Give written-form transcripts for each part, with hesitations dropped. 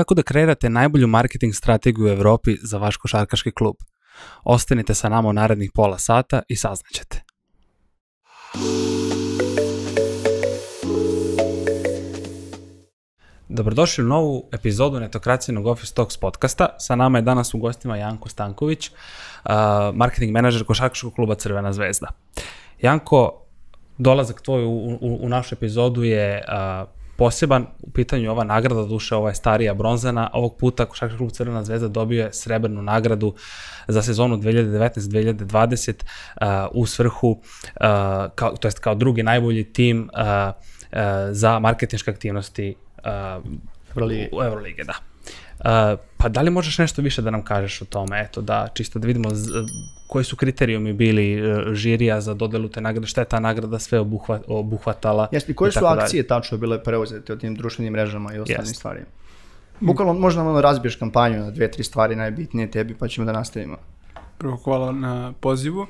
Kako da kreirate najbolju marketing strategiju u Evropi za vaš košarkaški klub? Ostanite sa nama u narednih pola sata i saznaćete. Dobrodošli u novu epizodu Netokracijnog Office Talks podcasta. Sa nama je danas u gostima Janko Stanković, marketing menadžer košarkaškog kluba Crvena zvezda. Janko, dolazak tvoj u našu epizodu je poseban. U pitanju je ova nagrada, duše ova je starija, bronzana. Ovog puta košarkaški klub Crvena zvezda dobio je srebrnu nagradu za sezonu 2019-2020 u svrhu, to jest kao drugi najbolji tim za marketinške aktivnosti u Evrolige, da. Pa da li možeš nešto više da nam kažeš o tome? Eto, da, čisto da vidimo koji su kriterijumi bili žirija za dodelu te nagrade, šta je ta nagrada sve obuhvatala. Jasno, i koje su akcije tačno bile preuzete o tim društvenim mrežama i ostalim stvarima? Bukvalno, možda nam razbiješ kampanju na 2-3 stvari najbitnije tebi, pa ćemo da nastavimo. Prvo, hvala na pozivu.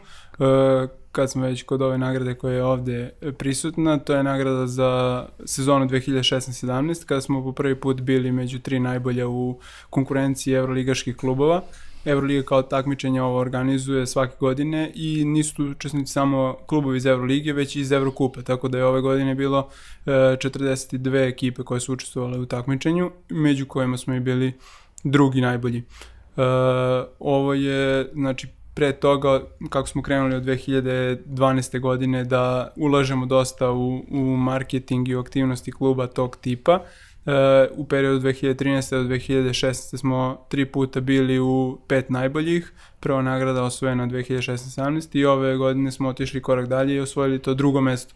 Kad smo već kod ove nagrade koja je ovde prisutna, to je nagrada za sezonu 2016-17, kada smo po prvi put bili među 3 najbolja u konkurenciji evroligaških klubova. Evroliga kao takmičenje ovo organizuje svake godine i nisu učesnici samo klubovi iz Evrolige, već i iz Evrokupa, tako da je ove godine bilo 42 ekipe koje su učestvovale u takmičenju, među kojima smo i bili drugi najbolji. Ovo je, znači, pre toga, kako smo krenuli od 2012. godine, da ulažemo dosta u marketing i u aktivnosti kluba tog tipa. U periodu 2013. do 2016. smo 3 puta bili u 5 najboljih, prva nagrada osvojena 2016-17 i ove godine smo otišli korak dalje i osvojili to drugo mesto.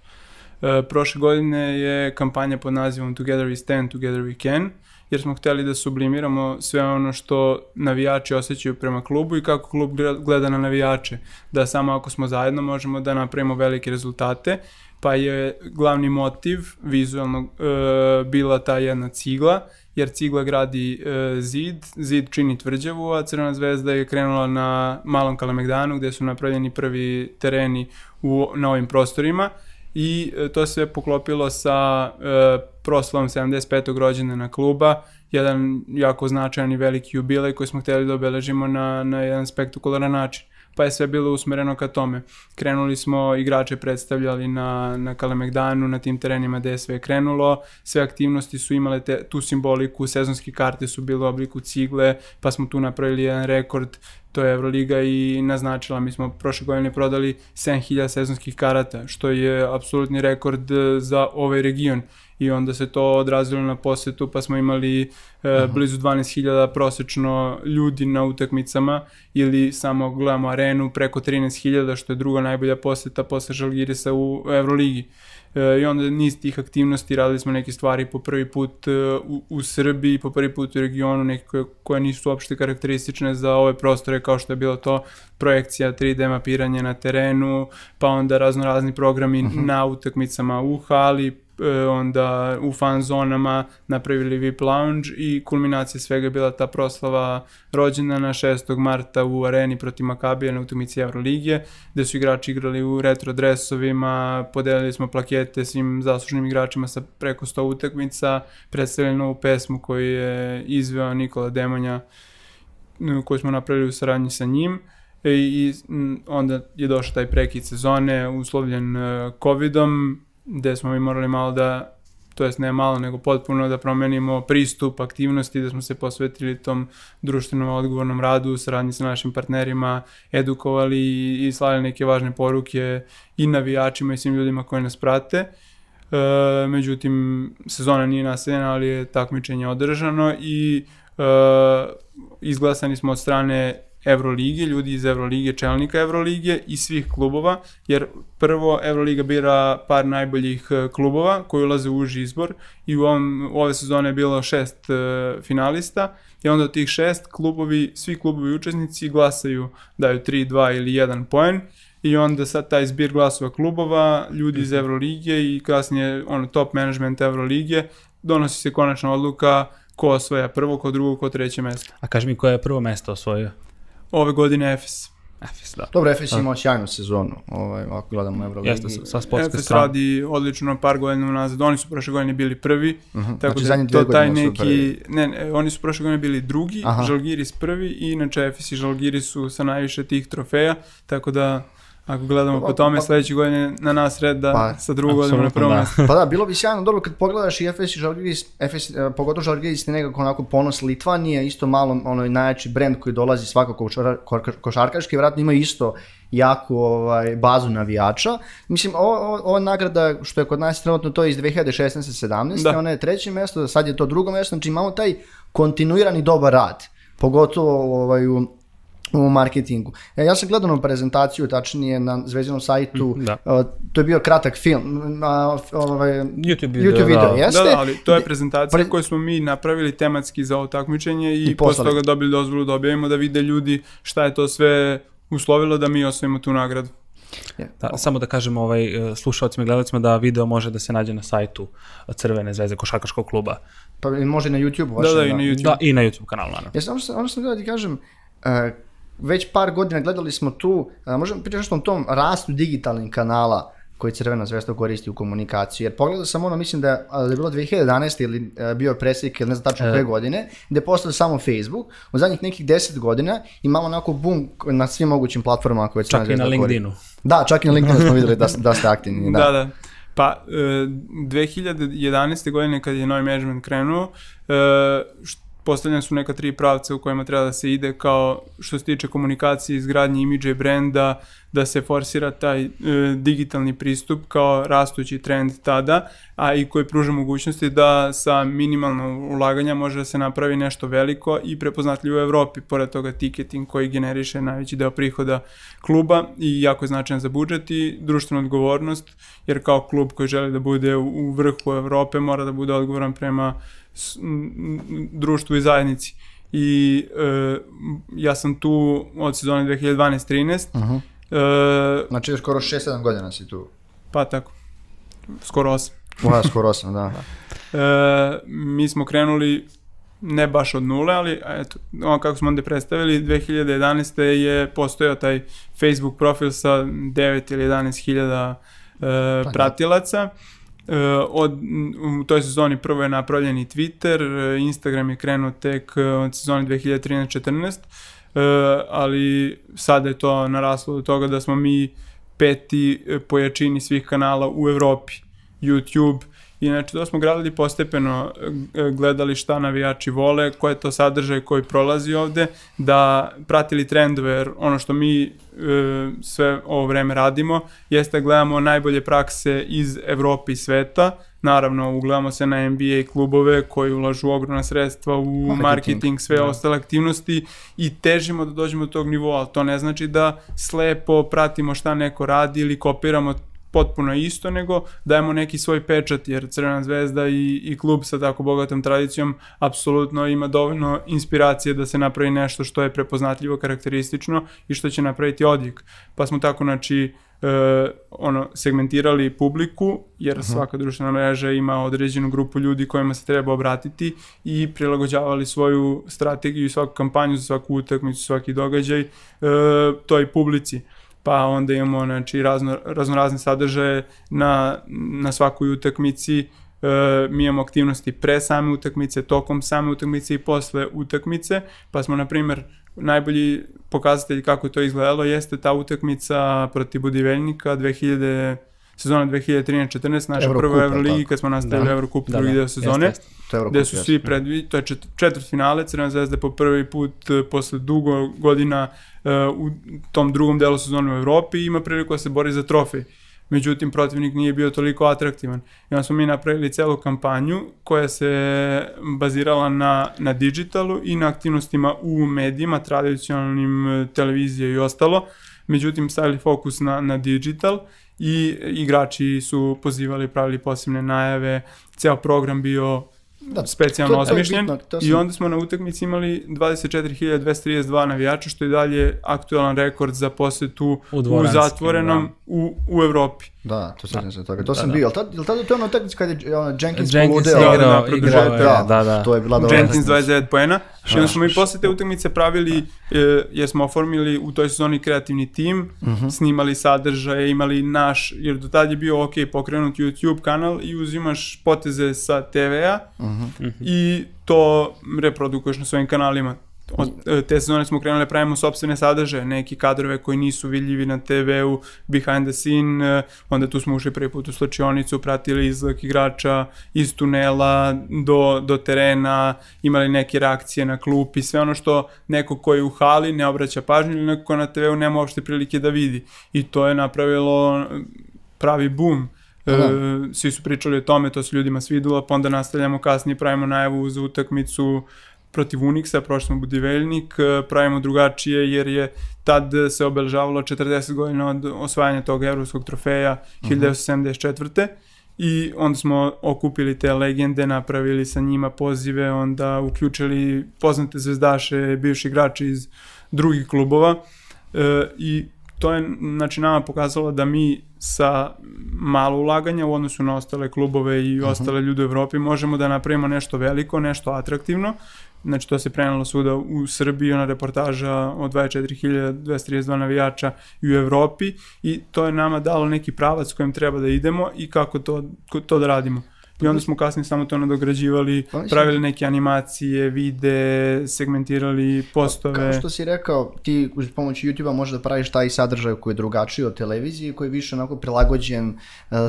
Prošle godine je kampanja pod nazivom Together We Stand, Together We Can, jer smo hteli da sublimiramo sve ono što navijači osjećaju prema klubu i kako klub gleda na navijače. Da samo ako smo zajedno možemo da napravimo velike rezultate, pa je glavni motiv vizualno bila ta jedna cigla, jer cigla gradi zid, zid čini tvrđavu, a Crvena zvezda je krenula na Malom Kalemegdanu gde su napravljeni prvi tereni na ovim prostorima. I to se poklopilo sa proslavom 75. rođendana kluba, jedan jako značajan i veliki jubilej koji smo hteli da obeležimo na jedan spektakularan način. Pa je sve bilo usmereno ka tome. Krenuli smo, igrače predstavljali na Kalemegdanu, na tim terenima gde je sve krenulo, sve aktivnosti su imale tu simboliku, sezonske karte su bile u obliku cigle, pa smo tu napravili jedan rekord, to je Evroliga i naznačila. Mi smo prošle godine prodali 7000 sezonskih karata, što je apsolutni rekord za ovaj region. I onda se to odrazilo na posetu, pa smo imali blizu 12.000 prosečno ljudi na utakmicama, ili samo gledamo Arenu, preko 13.000, što je druga najbolja poseta posle Žalgirisa u Evroligi. I onda niz tih aktivnosti, radili smo neke stvari po prvi put u Srbiji, po prvi put u regionu, neke koje nisu uopšte karakteristične za ove prostore, kao što je bilo to projekcija, 3D mapiranje na terenu, pa onda raznorazni programi na utakmicama u hali, onda u fan zonama napravili VIP lounge i kulminacija svega je bila ta proslava rođendana 6. marta u Areni protiv Makabija na utakmici Evroligije, gde su igrači igrali u retro dresovima, podelili smo plakete svim zaslužnim igračima sa preko 100 utakmica, predstavili novu pesmu koju je izveo Nikola Demonja, koju smo napravili u saradnji sa njim. I onda je došao taj prekid sezone uslovljen COVID-om, gde smo mi morali malo da, to jest ne malo, nego potpuno da promenimo pristup aktivnosti, da smo se posvetili tom društvenom odgovornom radu, saradnji sa našim partnerima, edukovali i slali neke važne poruke i navijačima i svim ljudima koji nas prate. Međutim, sezona nije nastavljena, ali je takmičenje održano i izglasani smo od strane Evrolige, ljudi iz Evrolige, čelnika Evrolige i svih klubova, jer prvo Evroliga bira par najboljih klubova koji ulaze u uži izbor i u ove sezone je bilo 6 finalista i onda od tih 6 klubovi, svi klubovi učesnici glasaju, daju 3, 2 ili 1 poen i onda sad taj zbir glasova klubova, ljudi iz Evrolige i kasnije top management Evrolige, donosi se konačna odluka ko osvaja prvo, ko drugo, ko treće mesto. A kaži mi koje je prvo mesto osvojio? Ove godine Efes. Efes, da. Dobro, Efes imao sjajnu sezonu, ako gledamo Evroligi. Efes radi odlično par godina unazad, oni su prošle godine bili prvi, tako da to taj neki, ne, oni su prošle godine bili drugi, Žalgiris prvi, i inače Efes i Žalgiris su sa najviše tih trofeja, tako da ako gledamo po tome, sledeći godin je na nas red da sa drugog godinu na prvom mjestu. Pa da, bilo bi sjajno dobro kad pogledaš i Efes i Žalgiris, pogotovo Žalgiris je nekako onako ponos Litvanije, isto malo najjači brend koji dolazi svakako košarkaški, vjerojatno imaju isto jaku bazu navijača. Mislim, ova nagrada što je kod nas trenutno, to je iz 2016-17, ona je treće mjesto, sad je to drugo mjesto, znači imamo taj kontinuirani dobar rad, pogotovo u marketingu. Ja sam gledao na prezentaciju, tačnije na Zvezdinom sajtu, to je bio kratak film, YouTube video, jeste? Da, ali to je prezentacija koju smo mi napravili tematski za ovo takmičenje i posle toga dobili dozvolu da objavimo, da vide ljudi šta je to sve uslovilo da mi osvojimo tu nagradu. Samo da kažem slušalcima i gledalcima da video može da se nađe na sajtu Crvene zvezde košarkaškog kluba. Pa može i na YouTube? Da, i na YouTube kanalu. Ono sam gledao da ti kažem, već par godina gledali smo tu, možemo pričati nešto o tom rastu digitalnih kanala koji Crvena zvezda koristi u komunikaciji, jer pogledao sam ono, mislim da je bilo 2011. ili bio preslik ili ne znam tačno koje godine, gde je postao samo Facebook, u zadnjih nekih 10 godina imamo onako boom na svim mogućim platformama koje Crvena zvezda koristi. Čak i na LinkedInu. Da, čak i na LinkedInu smo videli da ste aktivni. Da, da. Pa, 2011. godine kad je novi management krenuo, postavljena su neka tri pravca u kojima treba da se ide, kao što se tiče komunikacije, izgradnje imidža i brenda, da se forsira taj digitalni pristup kao rastući trend tada, a i koji pruža mogućnosti da sa minimalno ulaganja može da se napravi nešto veliko i prepoznatljivo u Evropi. Pored toga tiketing koji generiše najveći deo prihoda kluba i jako je značajan za budžet i društvenu odgovornost, jer kao klub koji želi da bude u vrhu Evrope mora da bude odgovoran prema društvu i zajednici. I ja sam tu od sezone 2012-13. Znači skoro 6-7 godina si tu. Pa tako, skoro 8. Skoro 8, da. Mi smo krenuli ne baš od nule, ali ono kako smo onda predstavili, 2011. je postojao taj Facebook profil sa 9 ili 11 hiljada pratilaca. U toj sezoni prvo je napravljen i Twitter, Instagram je krenuo tek od sezoni 2013-14, ali sada je to naraslo do toga da smo mi peti po jačini svih kanala u Evropi, YouTube, i znači to smo gradili postepeno, gledali šta navijači vole, koji je to sadržaj koji prolazi ovde, da pratili trendove, jer ono što mi sve ovo vreme radimo jeste da gledamo najbolje prakse iz Evrope i sveta. Naravno, ugledamo se na NBA klubove koji ulažu ogromna sredstva u marketing, sve ostale aktivnosti, i težimo da dođemo do tog nivoa, ali to ne znači da slepo pratimo šta neko radi ili kopiramo potpuno isto, nego dajemo neki svoj pečat, jer Crvena zvezda i klub sa tako bogatom tradicijom apsolutno ima dovoljno inspiracije da se napravi nešto što je prepoznatljivo, karakteristično i što će napraviti odjek. Pa smo tako, znači, segmentirali publiku, jer svaka društvena mreža ima određenu grupu ljudi kojima se treba obratiti, i prilagođavali svoju strategiju i svaku kampanju za svaku utakmicu, svaki događaj toj publici. Pa onda imamo raznorazne sadržaje na svakoj utakmici, mi imamo aktivnosti pre same utakmice, tokom same utakmice i posle utakmice, pa smo, na primjer, najbolji pokazatelj kako je to izgledalo jeste ta utakmica protiv Budiveljnika sezona 2013-14, naša prva Evroligi, kad smo nastavili Evrokup drugi deo sezone, gde su svi predviđeni, to je četvrtfinale, Crvena zvezda po prvi put posle dugo godina u tom drugom delu sezona u Evropi ima priliku da se bori za trofej. Međutim, protivnik nije bio toliko atraktivan. I onda smo mi napravili celu kampanju koja se bazirala na digitalu i na aktivnostima u medijima, tradicionalnim, televizije i ostalo. Međutim, stavili fokus na digital i igrači su pozivali, pravili posebne najave, ceo program bio specijalno osmišljen, i onda smo na utakmici imali 24.232 navijača, što je dalje aktualan rekord za posetu u zatvorenom u Evropi. Da, to sjećam se toga. To sam bio. Ili tada to je ono utakmica kada je Jenkins poludeo? Jenkins igrao, to je bila dovoljna. Jenkins 29 poena. I onda smo mi posle te utakmice pravili, jer smo oformili u toj sezoni kreativni tim, snimali sadržaje, imali naš, jer do tad je bio ok, pokrenut YouTube kanal i uzimaš poteze sa TV-a i to reprodukuješ na svojim kanalima. Te sezone smo krenuli da pravimo sopstvene sadržaje, neki kadrove koji nisu vidljivi na TV-u, behind the scene, onda tu smo ušli prvi put u slačionicu, pratili izlak igrača iz tunela do terena, imali neke reakcije na klupi, sve ono što neko koji u hali ne obraća pažnju ili neko koji na TV-u nema uopšte prilike da vidi. I to je napravilo pravi boom. Svi su pričali o tome, to se ljudima svidilo, pa onda nastavljamo kasnije, pravimo najavu za utakmicu protiv Uniksa, prošli smo Budiveljnik, pravimo drugačije jer je tad se obeležavalo 40 godina od osvajanja tog evropskog trofeja 1974. I onda smo okupili te legende, napravili sa njima pozive, onda uključili poznate zvezdaše, bivši igrači iz drugih klubova i to je nama pokazalo da mi sa malo ulaganja u odnosu na ostale klubove i ostale ljude u Evropi možemo da napravimo nešto veliko, nešto atraktivno. Znači to se prenalo svuda u Srbiji, ona reportaža o 24.232 navijača i u Evropi i to je nama dalo neki pravac kojim treba da idemo i kako to da radimo. I onda smo kasnije samo to nadograđivali, pravili neke animacije, vide, segmentirali postove. Kao što si rekao, ti uz pomoć YouTube-a možda praviš taj sadržaj koji je drugačiji od televizije, koji je više onako prilagođen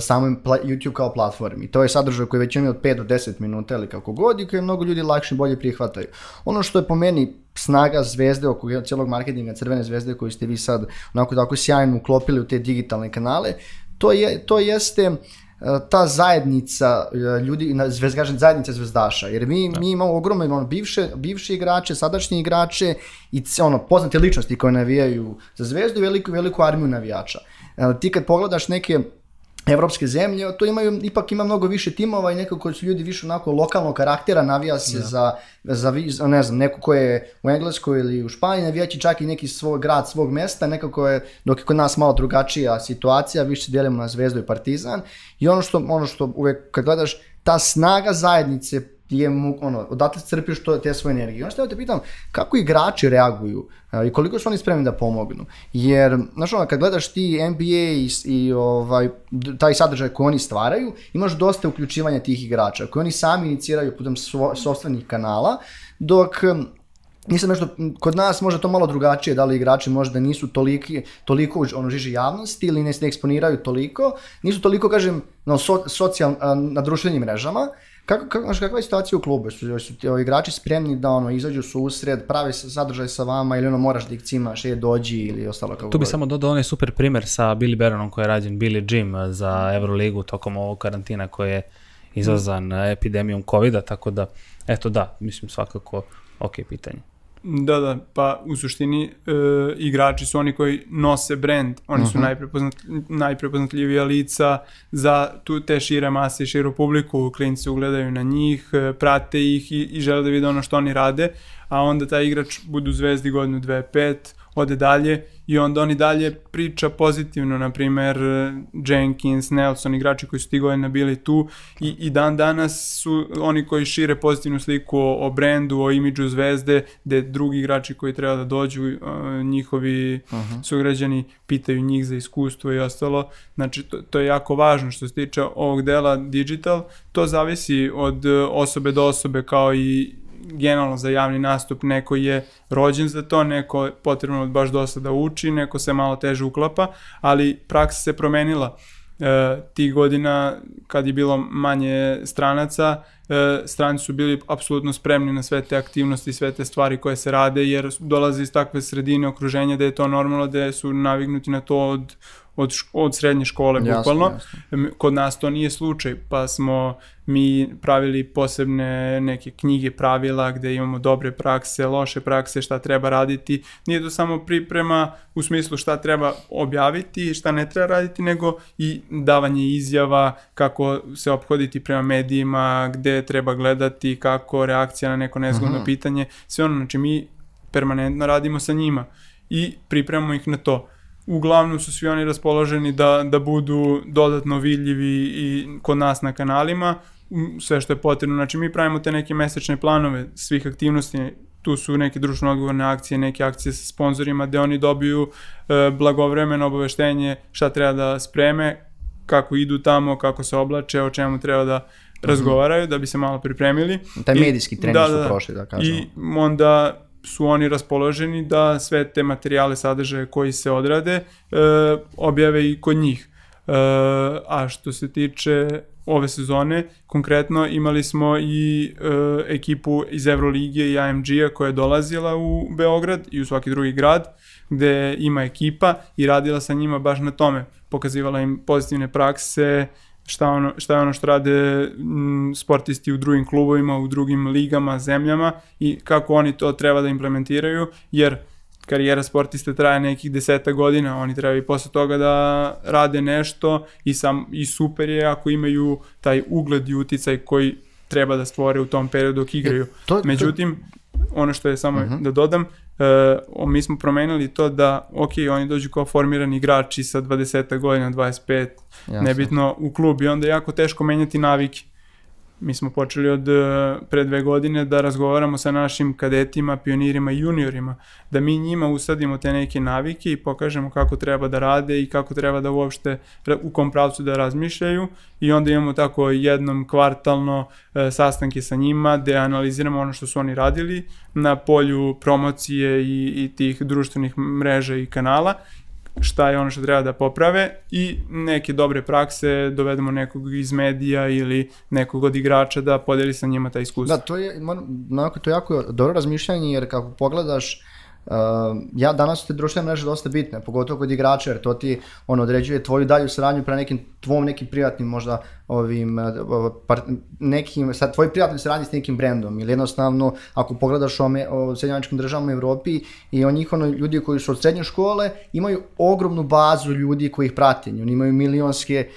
samom YouTube kao platformi. To je sadržaj koji već ima od 5 do 10 minuta ili kako god i koji mnogo ljudi lakše i bolje prihvataju. Ono što je po meni snaga zvezde oko cijelog marketinga Crvene zvezde koju ste vi sad onako tako sjajno uklopili u te digitalne kanale, to jeste ta zajednica ljudi, zajednica zvezdaša, jer mi imamo ogromno bivše igrače, sadašnje igrače i poznate ličnosti koje navijaju za zvezdu i veliku armiju navijača. Ti kad pogledaš neke evropske zemlje, to ipak ima mnogo više timova i nekako su ljudi više onako lokalnog karaktera, navija se za, ne znam, neko koje je u Engleskoj ili u Španiji, navijaći čak i neki svoj grad, svog mesta, nekako je, dok je kod nas malo drugačija situacija, više se delimo na Zvezdu i Partizan i ono što uvek kad gledaš, ta snaga zajednice je, odatle crpiš te svoje energije. Ono što ja te pitam, kako igrači reaguju i koliko su oni spremni da pomognu? Jer, znaš ono, kad gledaš ti NBA i taj sadržaj koji oni stvaraju, imaš dosta uključivanja tih igrača, koji oni sami iniciraju putem sopstvenih kanala, dok kod nas možda to malo drugačije, da li igrači možda nisu toliko žiži javnosti ili ne eksponiraju toliko, nisu toliko, kažem, na društvenim mrežama. Kakva je situacija u klubu? Su igrači spremni da izađu susred, pravi sadržaj sa vama ili moraš da ih cimaš, dođi ili ostalo kako? Tu bi samo dodao onaj super primer sa Bili Beronom koji je rađen, Bili Jim za Evroligu tokom ovog karantina koji je izazvan epidemijom COVID-a, tako da, eto da, mislim svakako ok pitanje. Da, pa u suštini igrači su oni koji nose brand, oni su najprepoznatljivija lica za te šire mase i širu publiku, klinci ugledaju na njih, prate ih i žele da vide ono što oni rade, a onda taj igrač bude u Zvezdi godinu, dve, pet, ode dalje i onda on i dalje priča pozitivno, na primer Jenkins, Nelson, igrači koji su tih godina bili tu i dan danas su oni koji šire pozitivnu sliku o brendu, o imidžu Zvezde, gde drugi igrači koji treba da dođu, njihovi sugrađani pitaju njih za iskustvo i ostalo. Znači to je jako važno što se tiče ovog dela digital, to zavisi od osobe do osobe kao i generalno za javni nastup, neko je rođen za to, neko je potrebno baš dosta da uči, neko se malo teže uklapa, ali praksa se promenila. Tih godina kad je bilo manje stranaca, stranci su bili apsolutno spremni na sve te aktivnosti, sve te stvari koje se rade, jer dolaze iz takve sredine, okruženja, da je to normalno, da su naviknuti na to od srednje škole, bukvalno. Kod nas to nije slučaj, pa smo mi pravili posebne neke knjige pravila gde imamo dobre prakse, loše prakse, šta treba raditi. Nije to samo priprema u smislu šta treba objaviti, šta ne treba raditi, nego i davanje izjava, kako se ophoditi prema medijima, gde treba gledati, kako reakcija na neko nezgodno pitanje, sve ono, znači mi permanentno radimo sa njima i pripremamo ih na to. Uglavnom su svi oni raspoloženi da budu dodatno vidljivi i kod nas na kanalima, sve što je potrebno. Znači mi pravimo te neke mesečne planove svih aktivnosti tu su neke društveno odgovorne akcije, neke akcije sa sponzorima, gde oni dobiju blagovremeno obaveštenje šta treba da spreme, kako idu tamo, kako se oblače, o čemu treba da razgovaraju, da bi se malo pripremili. Taj medijski trening su prošli, da kažemo. I onda su oni raspoloženi da sve te materijale, sadržaje koji se odrade, objave i kod njih. A što se tiče ove sezone, konkretno imali smo i ekipu iz Evroligije i AMG-a koja je dolazila u Beograd i u svaki drugi grad gde ima ekipa i radila sa njima baš na tome. Pokazivala im pozitivne prakse, šta je ono što rade sportisti u drugim klubovima, u drugim ligama, zemljama i kako oni to treba da implementiraju, jer karijera sportiste traje nekih 10 godina, oni treba i posle toga da rade nešto i super je ako imaju taj ugled i uticaj koji treba da stvore u tom periodu dok igraju. Međutim, ono što je samo da dodam, mi smo promenili to da, ok, oni dođu kao formirani igrači sa 20 godina, 25, nebitno u klub i onda je jako teško menjati navike. Mi smo počeli od pre 2 godine da razgovaramo sa našim kadetima, pionirima i juniorima, da mi njima usadimo te neke navike i pokažemo kako treba da rade i kako treba da uopšte u kom pravcu da razmišljaju i onda imamo tako jednom kvartalno sastanke sa njima gde analiziramo ono što su oni radili na polju promocije i tih društvenih mreža i kanala, šta je ono što treba da poprave i neke dobre prakse, dovedemo nekog iz medija ili nekog od igrača da podeli sa njima ta iskustva. Da, to je jako dobro razmišljanje jer kako pogledaš, ja danas su te društvene mreže dosta bitne, pogotovo kod igrača jer to ti određuje tvoju dalju saradnju pre nekim privatnim možda tvoj privatni saradnji s nekim brendom ili jednostavno ako pogledaš o srednjoameričkim državama u Evropi i o njih ljudi koji su od srednje škole imaju ogromnu bazu ljudi koji ih prate, oni imaju milionske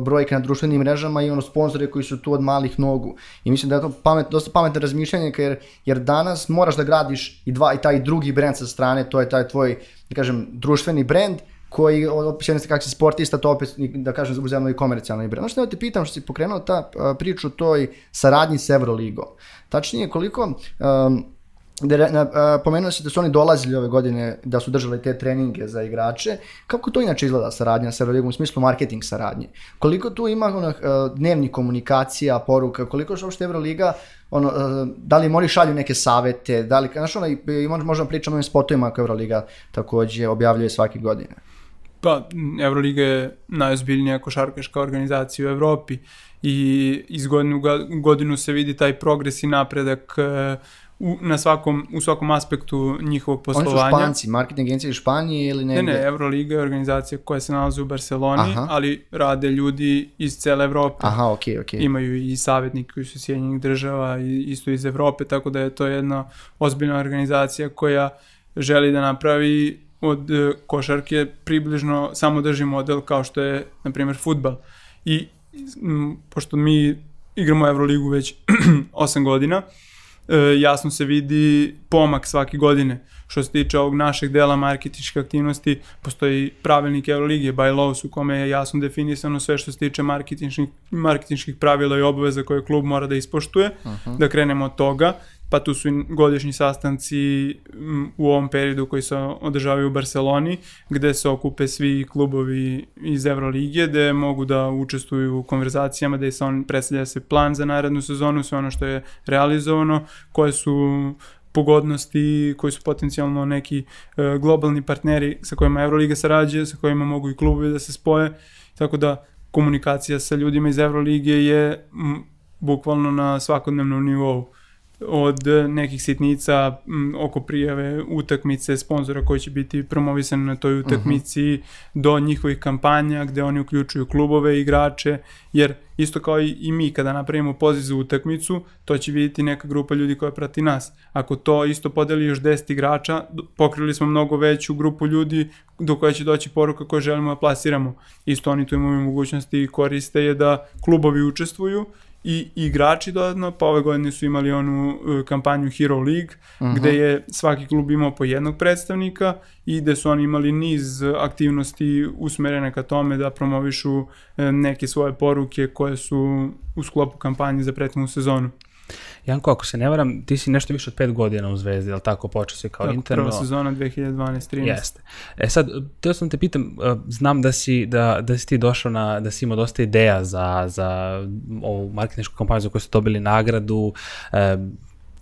brojke na društvenim mrežama i sponzore koji su tu od malih nogu i mislim da je to dosta pametno razmišljanje jer danas moraš da gradiš i taj drugi brend sa strane, to je taj tvoj, da kažem, društveni brend koji, opisali ste kako si sportista, to opet, da kažem, uzemno i komercijalni brend. Ono što te pitam, što si pokrenuo ta priča o toj saradnji s Evroligom. Tačnije, koliko, pomenuo se da su oni dolazili ove godine, da su držali te treninge za igrače, kako to inače izgleda saradnja s Evroligom, u smislu marketing saradnje? Koliko tu ima dnevnih komunikacija, poruka, koliko što uopšte Evroliga, da li im oni šalju neke savete, možemo pričati o ovim spotovima koje Evroliga takođe objavljuje svake godine. Pa, Evroliga je najozbiljnija košarkaška organizacija u Evropi i iz godine u godinu se vidi taj progres i napredak u svakom aspektu njihovog poslovanja. Oni su Španci, marketing agencija iz Španije ili negdje? Ne, Evroliga je organizacija koja se nalazi u Barceloni, ali rade ljudi iz cele Evrope. Imaju i savjetnike koji su iz Sjedinjenih država, isto iz Evrope, tako da je to jedna ozbiljna organizacija koja želi da napravi od košarke približno samodrži model kao što je, na primjer, fudbal. I pošto mi igramo Evroligu već 8 godina, jasno se vidi pomak svake godine. Što se tiče ovog našeg dela marketinške aktivnosti, postoji pravilnik Evroligije, by laws, u kome je jasno definisano sve što se tiče marketinških pravila i obaveza koje klub mora da ispoštuje, da krenemo od toga. Pa tu su godišnji sastanci u ovom periodu koji se održavaju u Barceloni, gde se okupe svi klubovi iz Evroligije, gde mogu da učestvuju u konverzacijama, gde se predstavlja se plan za narednu sezonu, sve ono što je realizovano, koje su pogodnosti, koji su potencijalno neki globalni partneri sa kojima Evroliga sarađuje, sa kojima mogu i klubovi da se spoje, tako da komunikacija sa ljudima iz Evroligije je bukvalno na svakodnevnom nivou. Od nekih sitnica oko prijave utakmice, sponzora koji će biti promovisani na toj utakmici, do njihovih kampanja gde oni uključuju klubove, igrače, jer isto kao i mi kada napravimo poziv za utakmicu, to će vidjeti neka grupa ljudi koja prati nas. Ako to isto podeli još 10 igrača, pokrili smo mnogo veću grupu ljudi do koja će doći poruka koju želimo da plasiramo. Isto oni tu imaju mogućnosti i koriste je da klubovi učestvuju, i igrači dodatno, pa ove godine su imali onu kampanju Hero League gde je svaki klub imao po jednog predstavnika i gde su oni imali niz aktivnosti usmerene ka tome da promovišu neke svoje poruke koje su u sklopu kampanje za prethodnu sezonu. Janko, ako se ne varam, ti si nešto više od 5 godina u Zvezdi, ali tako počeo si kao interno. Prva sezona 2012-13. Jeste. E sad, teo sam te pitam, znam da si ti došao na, da si imao dosta ideja za ovu marketinšku kampanju za koju ste dobili nagradu,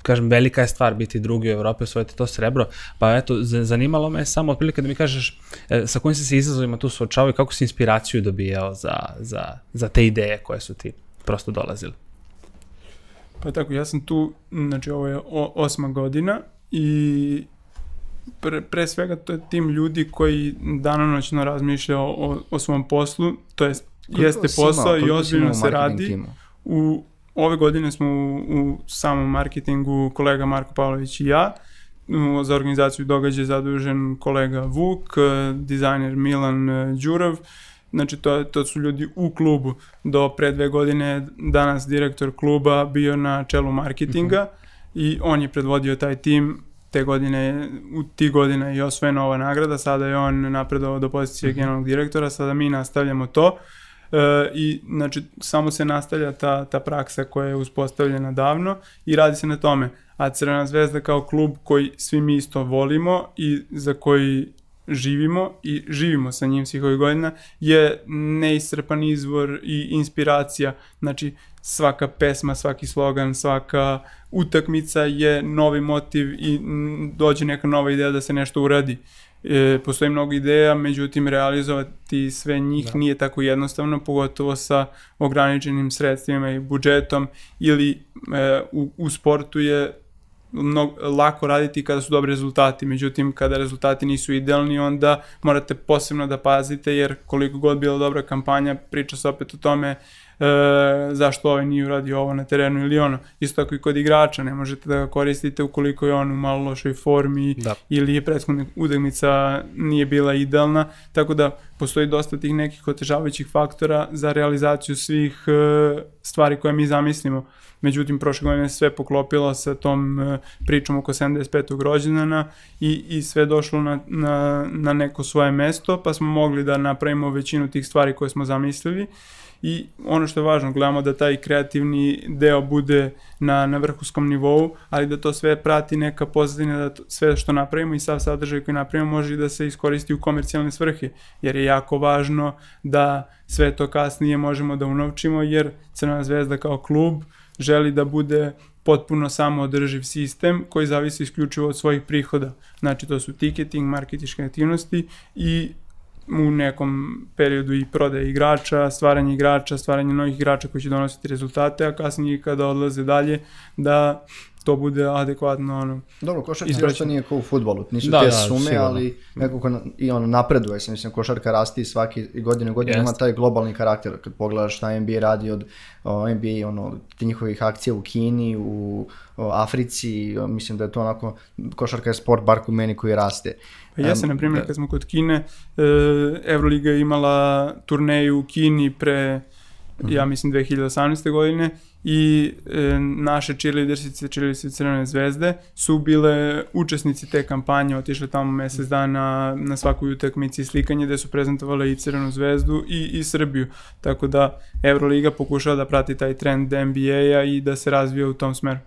kažem, velika je stvar biti drugi u Evropi, osvojiti to srebro, pa eto, zanimalo me samo otprilike da mi kažeš sa kojim si se izazovima tu suočavao i kako si inspiraciju dobijao za te ideje koje su ti prosto dolazile. Pa tako, ja sam tu, znači ovo je 8. godina i pre svega to je tim ljudi koji danonoćno razmišlja o svom poslu, to jeste posao i ozbiljno se radi. Ove godine smo u samom marketingu kolega Marko Pavlović i ja, za organizaciju događaja je zadužen kolega Vuk, dizajner Milan Đurić, znači to su ljudi u klubu. Do pre 2 godine danas direktor kluba bio na čelu marketinga i on je predvodio taj tim. U tih godina je osvojena ova nagrada, sada je on napredovao do pozicije generalnog direktora, sada mi nastavljamo to. I znači samo se nastavlja ta praksa koja je uspostavljena davno i radi se na tome, a Crvena zvezda kao klub koji svi mi isto volimo i za koji živimo i živimo sa njim svih ovih godina je neiscrpan izvor i inspiracija, znači svaka pesma, svaki slogan, svaka utakmica je novi motiv i dođe neka nova ideja da se nešto uradi. Postoji mnogo ideja, međutim realizovati sve njih nije tako jednostavno, pogotovo sa ograničenim sredstvima i budžetom, ili u sportu je lako raditi kada su dobri rezultati, međutim kada rezultati nisu idealni onda morate posebno da pazite, jer koliko god bila dobra kampanja priča se opet o tome zašto ovaj nije uradio ovo na terenu ili ono. Isto tako i kod igrača, ne možete da ga koristite ukoliko je on u malo lošoj formi ili je prethodna utakmica nije bila idealna, tako da postoji dosta tih nekih otežavajućih faktora za realizaciju svih stvari koje mi zamislimo. Međutim, prošle godine sve poklopilo sa tom pričom oko 75. rođendana i sve došlo na neko svoje mesto, pa smo mogli da napravimo većinu tih stvari koje smo zamislili. I ono što je važno, gledamo da taj kreativni deo bude na vrhunskom nivou, ali da to sve prati neka pozadina, da sve što napravimo i sav sadržaj koji napravimo može da se iskoristi u komercijalne svrhe, jer je jako važno da sve to kasnije možemo da unovčimo, jer Crvena zvezda kao klub želi da bude potpuno samoodrživ sistem koji zavisi isključivo od svojih prihoda. Znači to su ticketing, marketinške aktivnosti i u nekom periodu i prodaje igrača, stvaranje novih igrača koji će donositi rezultate, a kasnije kada odlaze dalje da to bude adekvatno. Dobro, košarka nešto nije kao u futbolu, nisu te sume, ali nekako i napreduje se, mislim, košarka rasti svake godine u godinu, ima taj globalni karakter, kad pogledaš šta NBA radi od NBA, te njihovih akcija u Kini, u Africi, mislim da je to onako, košarka je sport, bar kod meni, koji raste. Ja se, na primjer, kad smo kod Kine, Evroliga je imala turneju u Kini pre, ja mislim, 2018. godine, i naše cheerleadersice Crvene zvezde su bile učesnici te kampanje, otišle tamo mesec dana na svaku utakmicu i slikanje gde su prezentovale i Crvenu zvezdu i Srbiju, tako da Evroliga pokušava da prati taj trend NBA-a i da se razvija u tom smeru.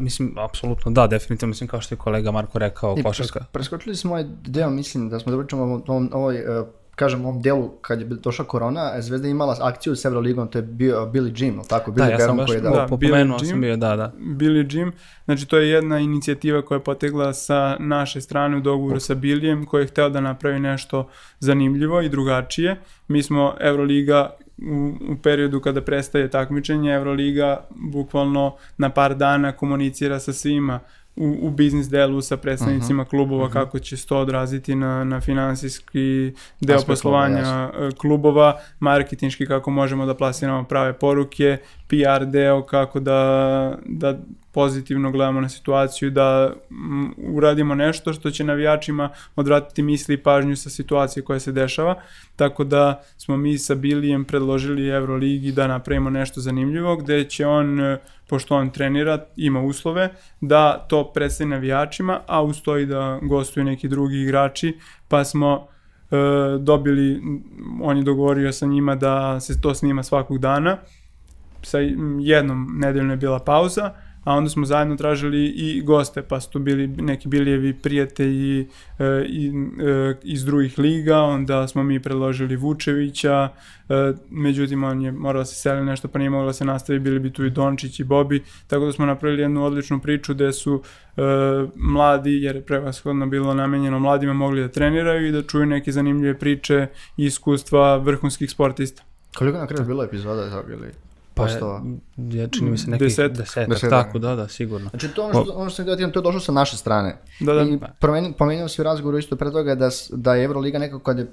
Mislim, apsolutno da, definitivno, mislim, kao što je kolega Marko rekao, košarka. Preskočili smo ovaj deo, mislim da smo da pričamo o ovoj, kažem, u ovom delu kad je došla korona, Zvezda je imala akciju s Evroligom, to je bio Bili Beron, tako? Da, ja sam baš pomenuo sam bio, da. Bili Beron, znači to je jedna inicijativa koja je potekla sa naše strane u dogovoru sa Bilijem, koji je hteo da napravi nešto zanimljivo i drugačije. Mi smo Evroliga u periodu kada prestaje takmičenje, Evroliga bukvalno na par dana komunicira sa svima u biznis delu, sa predstavnicima klubova, kako će se to odraziti na finansijski deo poslovanja klubova, marketinški kako možemo da plasiramo prave poruke, PR deo kako da pozitivno gledamo na situaciju, da uradimo nešto što će navijačima odvratiti misli i pažnju sa situacije koja se dešava, tako da smo mi sa Bilijem predložili Evroligi da napravimo nešto zanimljivo gde će on, pošto on trenira, ima uslove, da to predstavi navijačima, a ustoji da gostuju neki drugi igrači, pa smo dobili, on je dogovorio sa njima da se to snima svakog dana, sa jednom nedeljno je bila pauza, a onda smo zajedno tražili i goste, pa su tu bili neki Bilijevi prijatelji iz drugih liga, onda smo mi predložili Vučevića, međutim on je morao se seliti nešto pa nije mogla se nastaviti, bili bi tu i Dončić i Bobi, tako da smo napravili jednu odličnu priču gde su mladi, jer je prevashodno bilo namenjeno mladima, mogli da treniraju i da čuju neke zanimljive priče i iskustva vrhunskih sportista. Koliko na kraju bilo epizoda je tako ili? Ja čini mi se nekih desetak, tako da, sigurno. Znači to ono što sam gledao, to je došlo sa naše strane. I pomenuo si u razgovoru isto pre toga da je Evroliga nekako kada je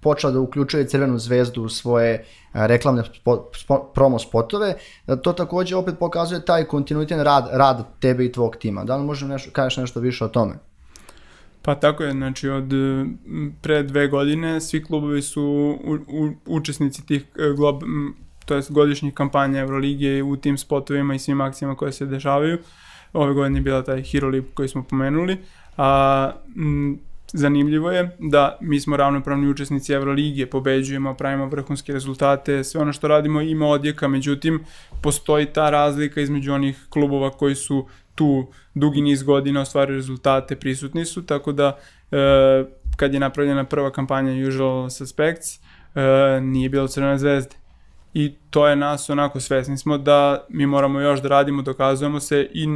počela da uključuje Crvenu zvezdu u svoje reklamne promo spotove, to takođe opet pokazuje taj kontinuitet rad tebe i tvog tima. Da li možemo kažeš nešto više o tome? Pa tako je, znači od pre 2 godine svi klubovi su učesnici tih to je godišnjih kampanja Evroligije u tim spotovima i svim akcijama koje se dešavaju. Ove godine je bila taj Hero League koji smo pomenuli. Zanimljivo je da mi smo ravnopravni učesnici Evroligije, pobeđujemo, pravimo vrhunske rezultate, sve ono što radimo ima odjeka, međutim postoji ta razlika između onih klubova koji su tu dugi niz godina ostvaruju rezultate, prisutni su, tako da kad je napravljena prva kampanja Usual Suspects nije bilo Crvene zvezde. I to je nas onako, svesni smo da mi moramo još da radimo, dokazujemo se i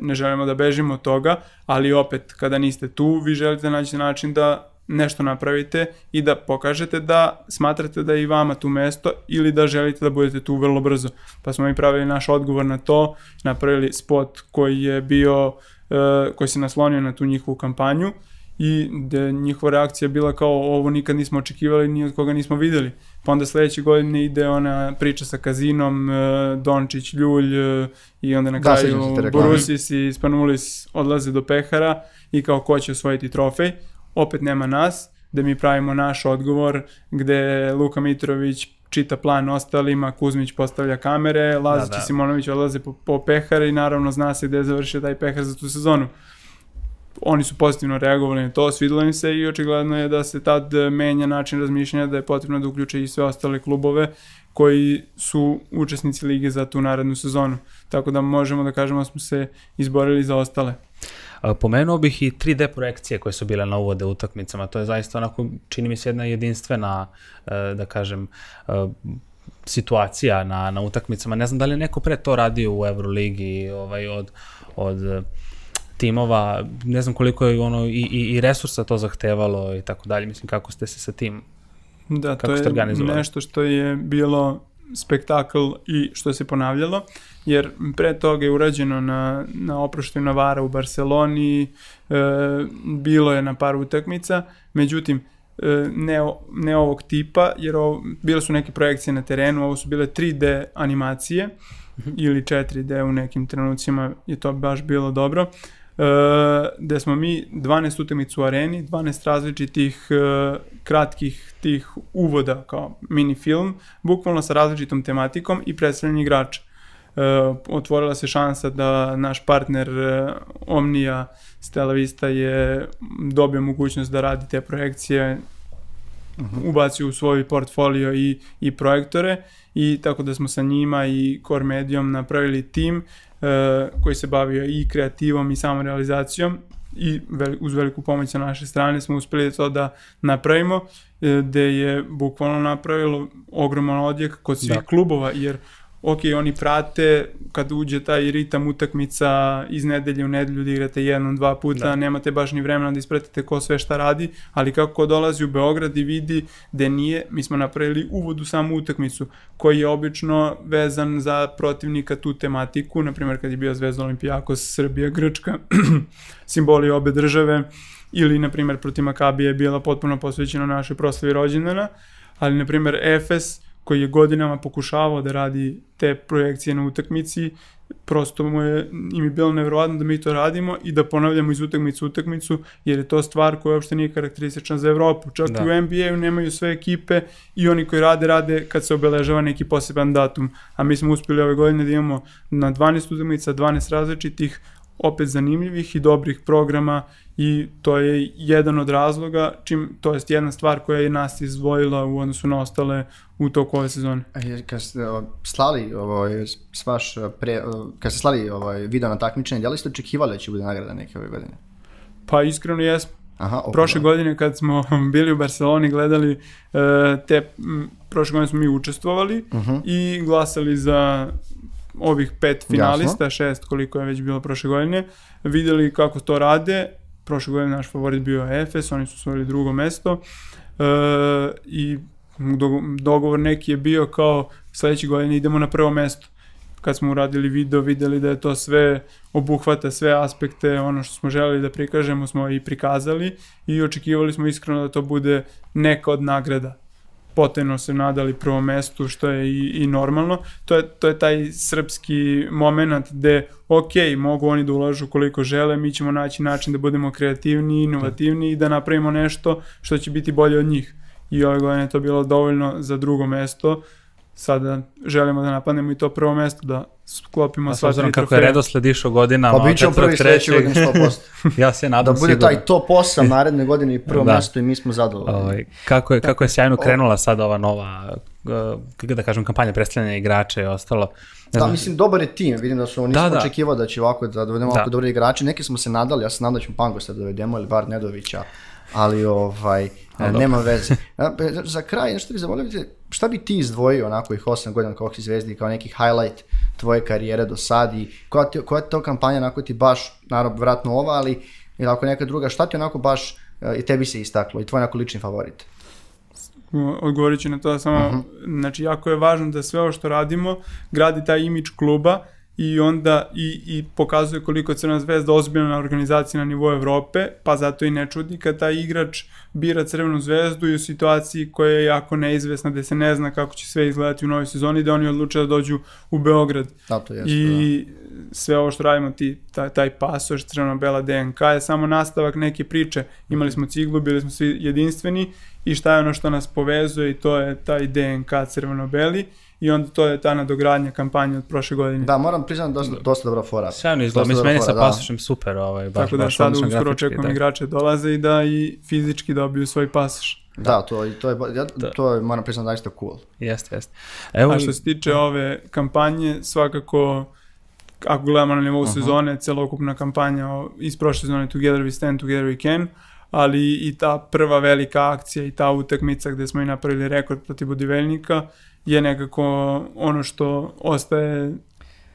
ne želimo da bežimo od toga, ali opet kada niste tu, vi želite naći način da nešto napravite i da pokažete da smatrate da je i vama tu mesto ili da želite da budete tu vrlo brzo. Pa smo mi pravili naš odgovor na to, napravili spot koji se naslonio na tu njihovu kampanju i njihova reakcija je bila kao ovo nikad nismo očekivali, ni od koga nismo videli. Pa onda sledeće godine ide ona priča sa kazinom, Dončić, Ljulj i onda na kraju Borusis i Spanulis odlaze do pehara i kao ko će osvojiti trofej. Opet nema nas, gde mi pravimo naš odgovor, gde Luka Mitrović čita plan ostalima, Kuzmić postavlja kamere, Lazić i Simonović odlaze po pehare i naravno zna se gde je završio taj pehar za tu sezonu. Oni su pozitivno reagovali na to, svidilo im se i očigledno je da se tad menja način razmišljanja, da je potrebno da uključe i sve ostale klubove koji su učesnici lige za tu narednu sezonu. Tako da možemo da kažemo da smo se izborili za ostale. Pomenuo bih i 3D projekcije koje su bile na uvode utakmicama. To je zaista onako, čini mi se, jedna jedinstvena, da kažem, situacija na utakmicama. Ne znam da li je neko pre to radio u Evroligi od timova, ne znam koliko je ono i resursa to zahtevalo i tako dalje, mislim kako ste se sa tim, kako ste organizovali. Da, to je nešto što je bilo spektakl i što se ponavljalo, jer pre toga je urađeno na oproštaju Navara u Barceloni, bilo je na par utakmica, međutim ne ovog tipa, jer bile su neke projekcije na terenu, ovo su bile 3D animacije ili 4D u nekim trenucima je to baš bilo dobro. Gde smo mi 12 utakmica u areni, 12 različitih kratkih tih uvoda kao mini film, bukvalno sa različitom tematikom i predstavljanje igrača. Otvorila se šansa da naš partner Omnija Stelavista je dobio mogućnost da radi te projekcije, ubacio u svoj portfolio i projektore i tako da smo sa njima i Core Medium napravili tim koji se bavio i kreativom i samorealizacijom i uz veliku pomoć sa naše strane smo uspeli to da napravimo, gde je bukvalno napravilo ogroman odjek kod svih klubova, jer ok, oni prate kad uđe taj ritam utakmica iz nedelje u nedelju da igrate 1-2 puta, nemate baš ni vremena da ispratite ko sve šta radi, ali kako dolazi u Beograd i vidi gde nije, mi smo napravili uvod u samu utakmicu koji je obično vezan za protivnika tu tematiku, naprimjer kad je bio Zvezda Olimpijakos, Srbija, Grčka, simboli obe države ili naprimjer protiv Makabije je bila potpuno posvećena našoj proslavi rođendana, ali naprimjer Efes koji je godinama pokušavao da radi te projekcije na utakmici, prosto im je bilo nevjerovatno da mi to radimo i da ponavljamo iz utakmice u utakmicu, jer je to stvar koja uopšte nije karakteristična za Evropu. Čak i u NBA-u nemaju sve ekipe i oni koji rade kad se obeležava neki poseban datum. A mi smo uspeli ove godine da imamo na 12 utakmica, 12 različitih opet zanimljivih i dobrih programa i to je jedan od razloga, to jest jedna stvar koja je nas izdvojila u odnosu na ostale u toku ove sezone. Kad ste slali video na takmičenje, da li ste očekivali da će bude nagrada neke ove godine? Pa iskreno jesmo. Prošle godine kad smo bili u Barceloni, gledali te, prošle godine smo mi učestvovali i glasali za ovih 5 finalista, 6 koliko je već bilo prošle godine, videli kako to rade. Prošle godine naš favorit bio Efes, oni su osvojili drugo mesto i dogovor neki je bio kao sledeće godine idemo na prvo mesto. Kad smo uradili video, videli da je to sve obuhvata, sve aspekte, ono što smo želeli da prikažemo smo i prikazali i očekivali smo iskreno da to bude neka od nagrada. Potajno se nadali prvo mestu, što je i normalno. To je taj srpski moment gde, ok, mogu oni da ulažu koliko žele, mi ćemo naći način da budemo kreativni, inovativni i da napravimo nešto što će biti bolje od njih. I ove godine je to bilo dovoljno za drugo mesto. Sada želimo da napadnemo i to prvo mesto, da sklopimo sva tri trofeja. Kako je redosled išao godinama, pa bićemo prvi sledeće godine 100%. Ja se nadam sigurno. Da bude taj top 8 naredne godine i prvo mesto i mi smo zadovoljni. Kako je sjajno krenula sada ova nova, da kažem, kampanja predstavljanja igrača i ostalo. Da, mislim, dobar je tim, vidim da su, nisam očekivao da će ovako da dovedemo ovako dobre igrače. Neki smo se nadali, ja se nadam da ćemo Pangosta da dovedemo ili bar Nedovića, ali nema veze. Za kraj, nešto vi zaboravite, šta bi ti izdvojio onako ih 8 godina kao si zvezdi kao neki highlight tvoje karijere do sad i koja je to kampanja onako ti baš, naravno vratno ova, ali ili ako neka druga, šta ti onako baš i tebi se istaklo i tvoj onako lični favorit? Odgovorit ću na to samo, znači jako je važno da sve ovo što radimo gradi taj imidž kluba i onda i pokazuje koliko je Crvena zvezda ozbiljna organizacija na nivou Evrope, pa zato i ne čudi kad taj igrač bira Crvenu zvezdu i u situaciji koja je jako neizvesna, gde se ne zna kako će sve izgledati u novoj sezoni, da oni odluče da dođu u Beograd. I sve ovo što radimo, taj Pasoš, crveno-bela DNK je samo nastavak neke priče. Imali smo ciglu, bili smo svi jedinstveni i šta je ono što nas povezuje i to je taj DNK crveno-beli. I onda to je ta nadogradnja kampanja od prošle godine. Da, moram priznati dosta dobra fora. Sjajno izgleda, mislim, meni sa Pasošem super. Tako da sad uskoro očekujem igrače dolaze i da i fizički dobiju svoj Pasoš. Da, to je, moram priznati, dosta cool. Jeste, jeste. A što se tiče ove kampanje, svakako, ako gledamo na nivou sezone, celokupna kampanja iz prošle sezone Together We Stand, Together We Can, ali i ta prva velika akcija i ta utakmica gde smo i napravili rekord protiv Budiveljnika, je nekako ono što ostaje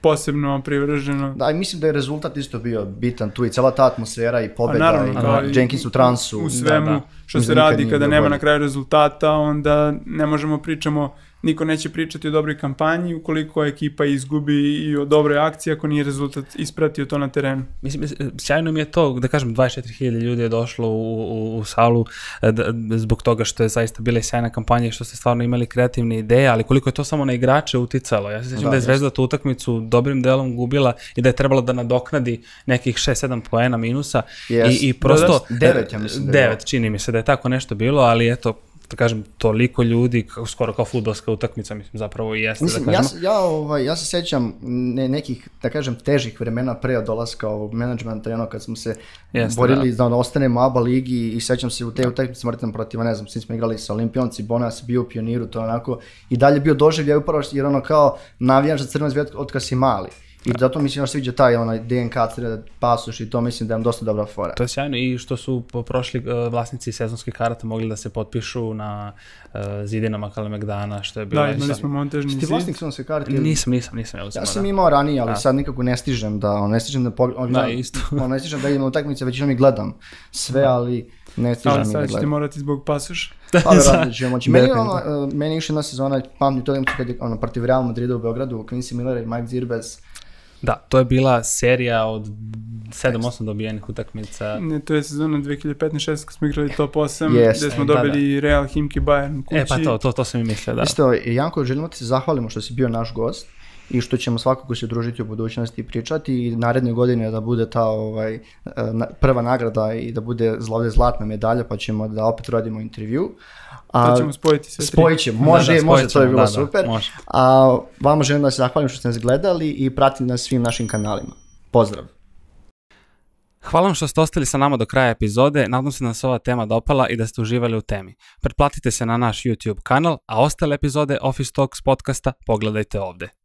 posebno privrženo. Da, i mislim da je rezultat isto bio bitan tu i cela ta atmosfera i pobeda i Jenkins u transu. U svemu što se radi kada nema na kraju rezultata, onda ne možemo pričamo, niko neće pričati o dobroj kampanji ukoliko ekipa izgubi i o dobroj akciji ako nije rezultat ispratio to na terenu. Mislim, sjajno mi je to, da kažem, 24.000 ljudi je došlo u salu zbog toga što je zaista bila sjajna kampanja i što ste stvarno imali kreativne ideje, ali koliko je to samo na igrače uticalo. Ja se sjećam da je Zvezda tu utakmicu dobrim delom gubila i da je trebalo da nadoknadi nekih 6-7 poena minusa i prosto... 9, ja mislim da je bilo. 9, čini mi se da je tako nešto bilo, ali eto, da kažem, toliko ljudi, skoro kao fudbalska utakmica, mislim, zapravo i jeste, da kažemo. Ja se sećam nekih, da kažem, težih vremena pre od dolaska ovog menadžmenta, ono kad smo se borili da ostanemo u ABA ligi i sećam se u te utakmice Martina protiva, ne znam, svi smo igrali sa Olimpionci, Bona se bio u Pioniru, to je onako, i dalje bio doživljaj upravo jer ono kao navijaš za Crvenu zvezdu od kad si mali. I zato mislim da se viđa taj DNK Pasoš i to mislim da je dosta dobra fora. To je sjajno i što su prošli vlasnici sezonskih karata mogli da se potpišu na zidinama Kalemegdana, što je bilo... Da, imali smo montažni zid. Ti vlasnik sezonske karate? Nisam. Ja sam imao ranije, ali sad nikako ne stižem da... Ne stižem da idem u takmice, većinom i gledam sve, ali... Ali sad ćete morati zbog Pasoša. Meni je još jedna sezona, pamtim to protiv Real Madrida u Beogradu, Quincy Miller i Mike Zirbez. Da, to je bila serija od 7-8 dobijenih utakmica. To je sezona 2015-16 kad smo igrali top 8, gde smo dobili Real, Himki, Bayern u kući. E pa to sam i mislio, da. Isto, Janko, želimo da se zahvalimo što si bio naš gost i što ćemo svakako se družiti u budućnosti i pričati i naredne godine da bude ta prva nagrada i da bude zlatna medalja, pa ćemo da opet radimo intervju. To ćemo spojiti sve tri. Spojit ćemo, može, to je bilo super. Vama želim da se zahvalim što ste nas gledali i pratite nas svim našim kanalima. Pozdrav! Hvala vam što ste ostali sa nama do kraja epizode, nadam se da se ova tema dopala i da ste uživali u temi. Pretplatite se na naš YouTube kanal, a ostale epizode Office Talks podcasta pogledajte ovde.